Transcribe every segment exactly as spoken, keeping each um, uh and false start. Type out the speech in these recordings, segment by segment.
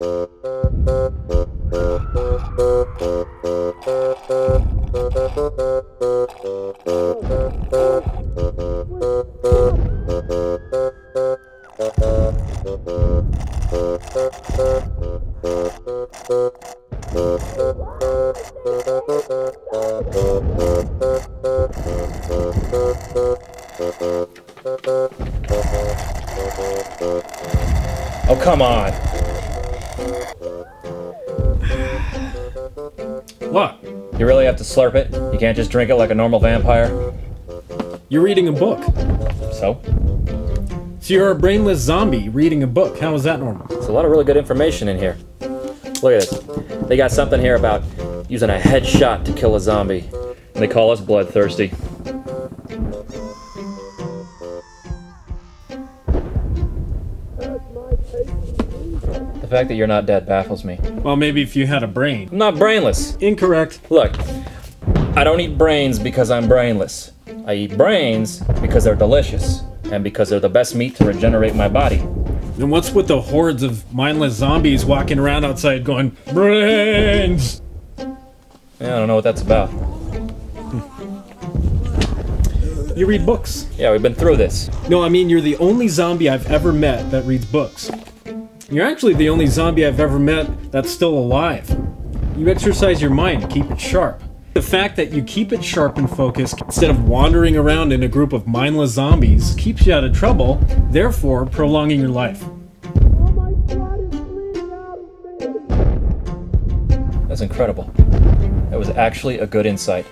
Oh, come on. What? You really have to slurp it? You can't just drink it like a normal vampire? You're reading a book. So? So you're a brainless zombie reading a book. How is that normal? There's a lot of really good information in here. Look at this. They got something here about using a headshot to kill a zombie. They call us bloodthirsty. The fact that you're not dead baffles me. Well, maybe if you had a brain. I'm not brainless. Incorrect. Look, I don't eat brains because I'm brainless. I eat brains because they're delicious and because they're the best meat to regenerate my body. Then what's with the hordes of mindless zombies walking around outside going, brains? Yeah, I don't know what that's about. You read books. Yeah, we've been through this. No, I mean, you're the only zombie I've ever met that reads books. You're actually the only zombie I've ever met that's still alive. You exercise your mind to keep it sharp. The fact that you keep it sharp and focused instead of wandering around in a group of mindless zombies keeps you out of trouble, therefore prolonging your life. Oh my God, it's bleeding out of me. That's incredible. That was actually a good insight.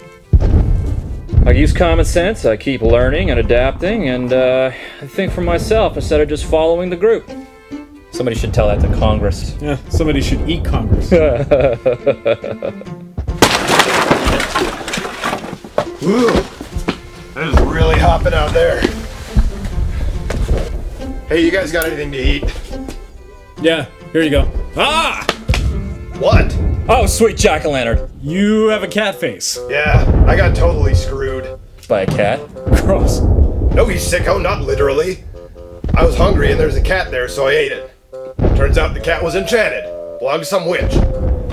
I use common sense, I keep learning and adapting, and uh, I think for myself instead of just following the group. Somebody should tell that to Congress. Yeah, somebody should eat Congress. Ooh, that is really hopping out there. Hey, you guys got anything to eat? Yeah, here you go. Ah! What? Oh, sweet jack-o'-lantern. You have a cat face. Yeah, I got totally screwed. By a cat? Gross. No, you sicko, not literally. I was hungry and there's a cat there, so I ate it. Turns out the cat was enchanted. Belonged to some witch.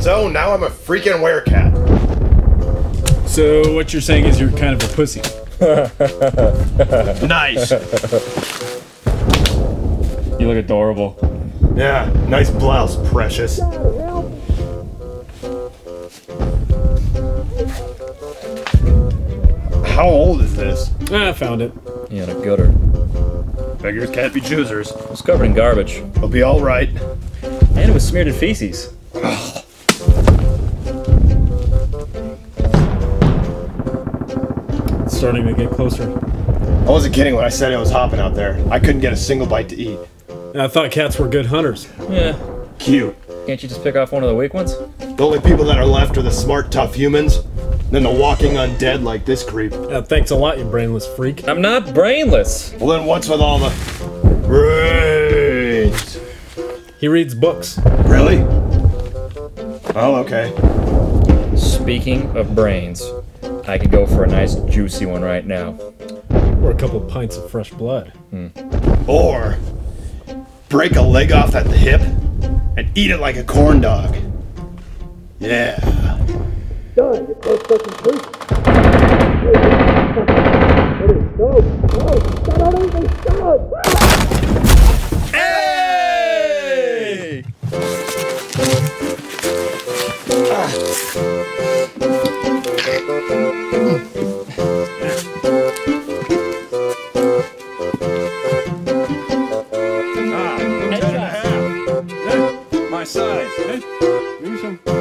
So now I'm a freaking werecat. So what you're saying is you're kind of a pussy. Nice. You look adorable. Yeah, nice blouse, precious. How old is this? Ah, I found it. He had a gutter. Beggars can't be choosers. It was covered in garbage. It'll be all right. And it was smeared in feces. Ugh. It's starting to get closer. I wasn't kidding when I said it was hopping out there. I couldn't get a single bite to eat. I thought cats were good hunters. Yeah. Cute. Can't you just pick off one of the weak ones? The only people that are left are the smart, tough humans. Then the walking undead like this creep. Uh, thanks a lot, you brainless freak. I'm not brainless. Well, then what's with all the brains? He reads books. Really? Oh, okay. Speaking of brains, I could go for a nice juicy one right now. Or a couple of pints of fresh blood. Mm. Or break a leg off at the hip and eat it like a corn dog. Yeah. Done. Get those fucking boots. No, no, stop. Hey! Ah, ten and a half. My size. Hey, give me some.